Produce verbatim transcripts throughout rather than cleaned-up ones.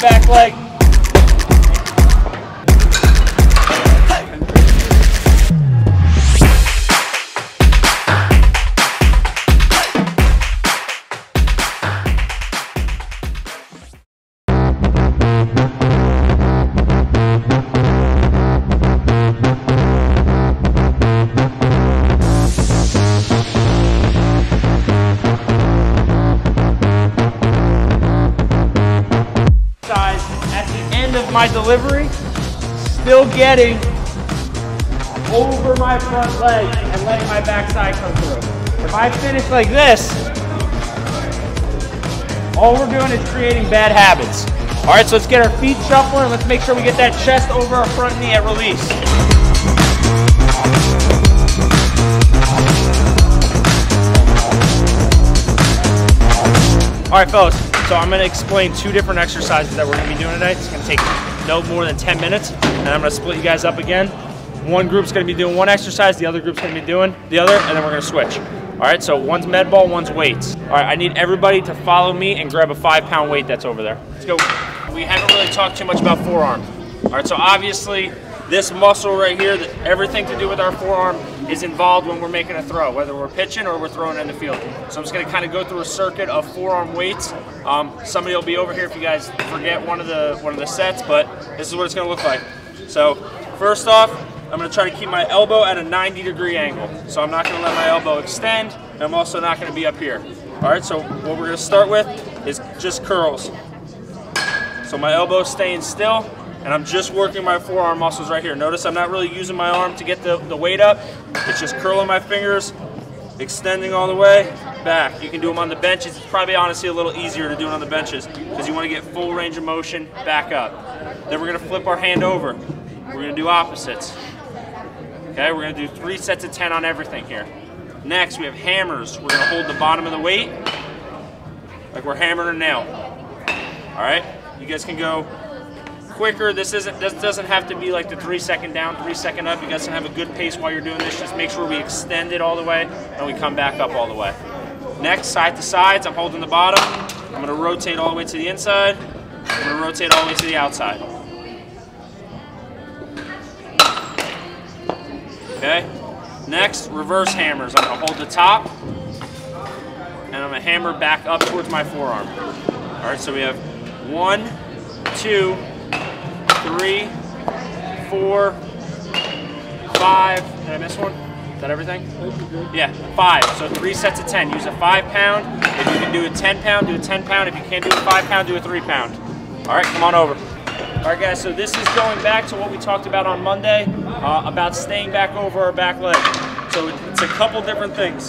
back leg. Of my delivery, still getting over my front leg and letting my backside come through. If I finish like this, all we're doing is creating bad habits. All right, so let's get our feet shuffling. Let's make sure we get that chest over our front knee at release. All right, fellas. So I'm gonna explain two different exercises that we're gonna be doing tonight. It's gonna take no more than ten minutes, and I'm gonna split you guys up again. One group's gonna be doing one exercise, the other group's gonna be doing the other, and then we're gonna switch. All right, so one's med ball, one's weights. All right, I need everybody to follow me and grab a five pound weight that's over there. Let's go. We haven't really talked too much about forearm. All right, so obviously this muscle right here, everything to do with our forearm is involved when we're making a throw, whether we're pitching or we're throwing in the field. So I'm just gonna kind of go through a circuit of forearm weights. Um, somebody will be over here if you guys forget one of the one of the sets, but this is what it's gonna look like. So first off, I'm gonna try to keep my elbow at a ninety degree angle. So I'm not gonna let my elbow extend, and I'm also not gonna be up here. All right, so what we're gonna start with is just curls. So my elbow staying still, and I'm just working my forearm muscles right here. Notice I'm not really using my arm to get the, the weight up. It's just curling my fingers, extending all the way back. You can do them on the benches. It's probably honestly a little easier to do it on the benches because you want to get full range of motion back up. Then we're going to flip our hand over. We're going to do opposites. Okay, we're going to do three sets of ten on everything here. Next, we have hammers. We're going to hold the bottom of the weight like we're hammering a nail. All right, you guys can go quicker. This isn't. This doesn't have to be like the three second down, three second up. You guys can have a good pace while you're doing this. Just make sure we extend it all the way and we come back up all the way. Next, side to sides. I'm holding the bottom. I'm gonna rotate all the way to the inside. I'm gonna rotate all the way to the outside. Okay. Next, reverse hammers. I'm gonna hold the top and I'm gonna hammer back up towards my forearm. All right. So we have one, two, three, four, five. Did I miss one? Is that everything? Yeah, five. So three sets of ten. Use a five pound. If you can do a ten pound, do a ten pound. If you can't do a five pound, do a three pound. All right, come on over. All right, guys. So this is going back to what we talked about on Monday uh, about staying back over our back leg. So it's a couple different things.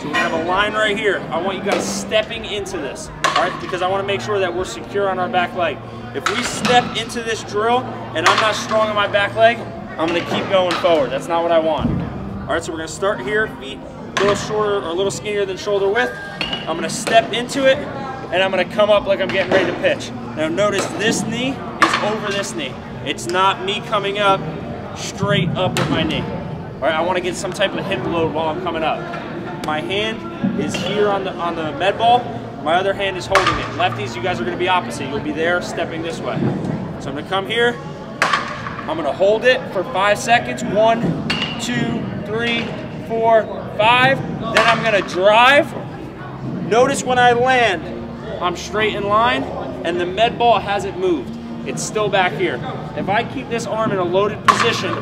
So we have a line right here. I want you guys stepping into this. All right, because I want to make sure that we're secure on our back leg. If we step into this drill and I'm not strong on my back leg, I'm going to keep going forward. That's not what I want. All right, so we're going to start here, feet a little shorter or a little skinnier than shoulder width. I'm going to step into it, and I'm going to come up like I'm getting ready to pitch. Now notice this knee is over this knee. It's not me coming up straight up with my knee. All right, I want to get some type of hip load while I'm coming up. My hand is here on the, on the med ball. My other hand is holding it. Lefties, you guys are gonna be opposite. You'll be there stepping this way. So I'm gonna come here. I'm gonna hold it for five seconds. One, two, three, four, five. Then I'm gonna drive. Notice when I land, I'm straight in line and the med ball hasn't moved. It's still back here. If I keep this arm in a loaded position,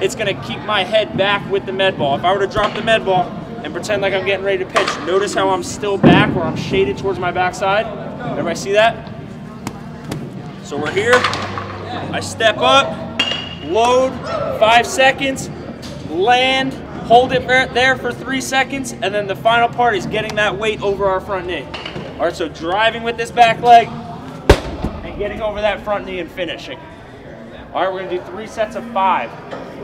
it's gonna keep my head back with the med ball. If I were to drop the med ball, and pretend like I'm getting ready to pitch. Notice how I'm still back where I'm shaded towards my backside. Everybody see that? So we're here. I step up, load, five seconds, land, hold it there for three seconds, and then the final part is getting that weight over our front knee. All right, so driving with this back leg and getting over that front knee and finishing. All right, we're gonna do three sets of five.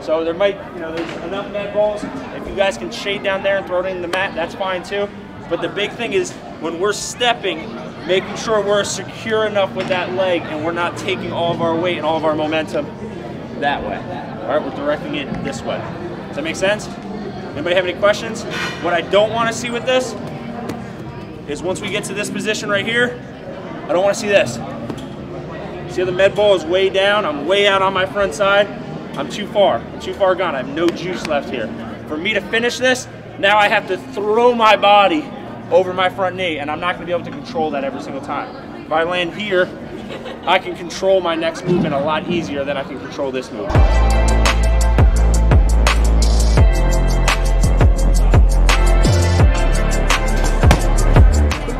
So there might, you know, there's enough med balls. If you guys can shade down there and throw it in the mat, that's fine too. But the big thing is when we're stepping, making sure we're secure enough with that leg and we're not taking all of our weight and all of our momentum that way. All right, we're directing it this way. Does that make sense? Anybody have any questions? What I don't want to see with this is once we get to this position right here, I don't want to see this. See how the med ball is way down? I'm way out on my front side. I'm too far. I'm too far gone. I have no juice left here. For me to finish this, now I have to throw my body over my front knee, and I'm not going to be able to control that every single time. If I land here, I can control my next movement a lot easier than I can control this move. I'm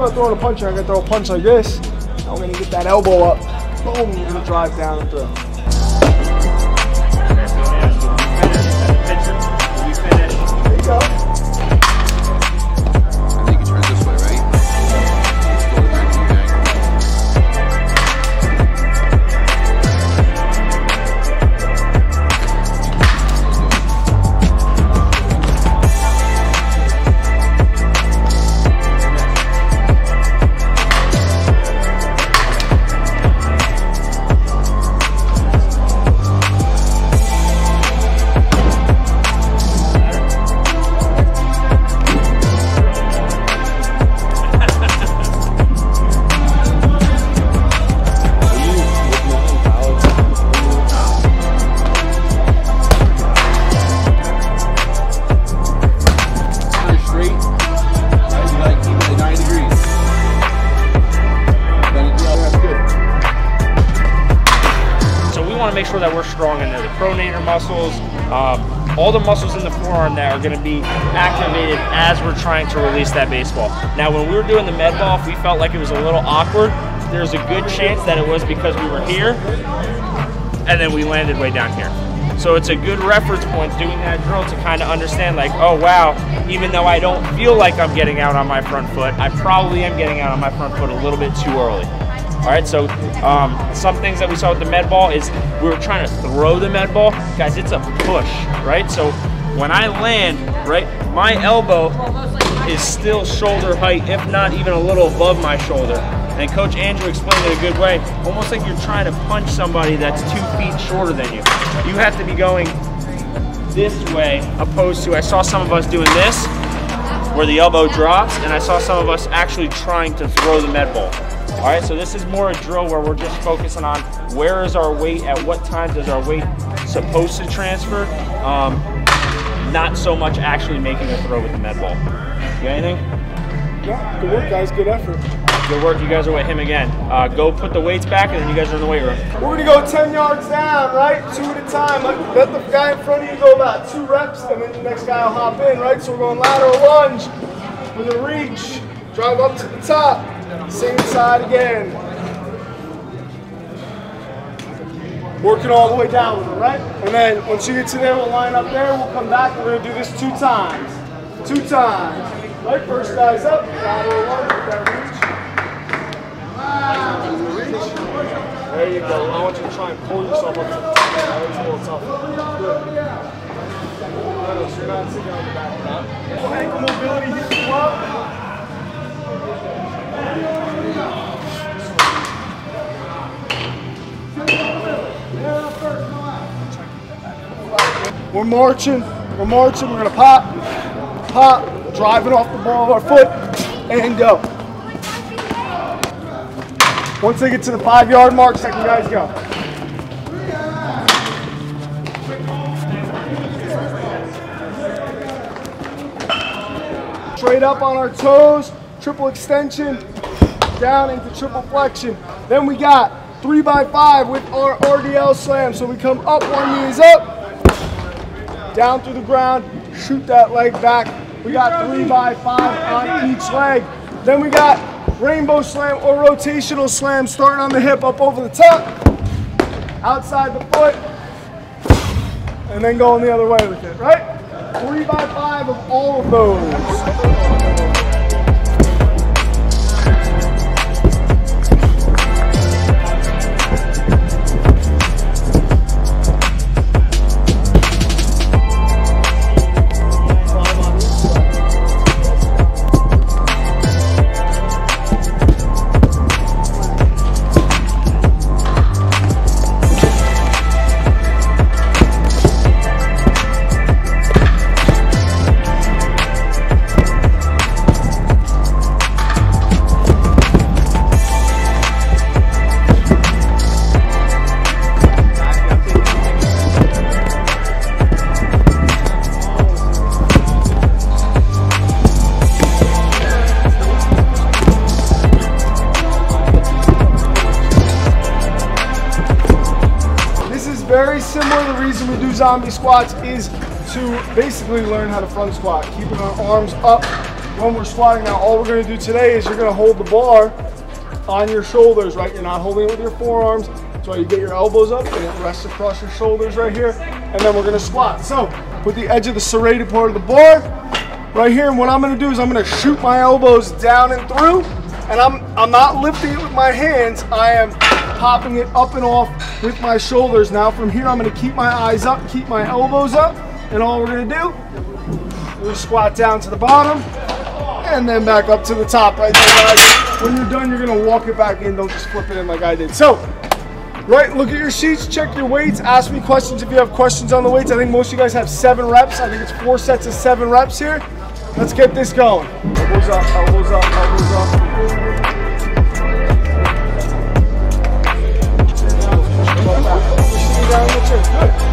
not throwing a punch here, I'm going to throw a punch like this. I'm going to get that elbow up. Boom, you're going to drive down and throw. There you go. I think it's right this way, right? Make sure that we're strong in there. The pronator muscles, um, all the muscles in the forearm that are going to be activated as we're trying to release that baseball. Now, when we were doing the med ball, if we felt like it was a little awkward, there's a good chance that it was because we were here and then we landed way down here. So it's a good reference point doing that drill to kind of understand like, oh wow, even though I don't feel like I'm getting out on my front foot, I probably am getting out on my front foot a little bit too early. All right, so um, some things that we saw with the med ball is we were trying to throw the med ball. Guys, it's a push, right? So when I land, right, my elbow is still shoulder height, if not even a little above my shoulder. And Coach Andrew explained it a good way, almost like you're trying to punch somebody that's two feet shorter than you. You have to be going this way opposed to, I saw some of us doing this, where the elbow drops, and I saw some of us actually trying to throw the med ball. All right, so this is more a drill where we're just focusing on where is our weight, at what time does our weight supposed to transfer, um, not so much actually making a throw with the med ball. You got anything? Yeah, good work guys, good effort. Good work, you guys are with him again. Uh, go put the weights back and then you guys are in the weight room. We're gonna go ten yards down, right, two at a time. Let the guy in front of you go about two reps and then the next guy will hop in, right? So we're going lateral lunge with a reach, drive up to the top. Same side again. Working all the way down with it, right? And then once you get to there, we'll line up there, we'll come back, and we're gonna do this two times. Two times. Right, first guy's up, lateral lunge with that reach. There you go. I want you to try and pull yourself up to the top. That is a little tough. Good. So you're not sitting on the back, huh? Ankle mobility hits you up. We're marching, we're marching, we're gonna pop, pop, driving off the ball of our foot, and go. Once they get to the five yard mark, second guys go. Straight up on our toes, triple extension, down into triple flexion. Then we got three by five with our R D L slam. So we come up, one knee is up, down through the ground, shoot that leg back. We got three by five on each leg. Then we got rainbow slam or rotational slam, starting on the hip, up over the top, outside the foot, and then going the other way with it, right? Three by five of all of those. very similar. The reason we do zombie squats is to basically learn how to front squat, keeping our arms up when we're squatting. Now all we're going to do today is you're going to hold the bar on your shoulders, right? You're not holding it with your forearms. That's why you get your elbows up and it rests across your shoulders right here. And then we're going to squat. So put the edge of the serrated part of the bar right here. And what I'm going to do is I'm going to shoot my elbows down and through. And I'm, I'm not lifting it with my hands. I am popping it up and off with my shoulders. Now from here, I'm going to keep my eyes up, keep my elbows up. And all we're going to do is squat down to the bottom and then back up to the top right there, guys. When you're done, you're going to walk it back in. Don't just flip it in like I did. So, right, look at your sheets, check your weights, ask me questions if you have questions on the weights. I think most of you guys have seven reps. I think it's four sets of seven reps here. Let's get this going. Elbows up, elbows up, elbows up. Down the chair. Good.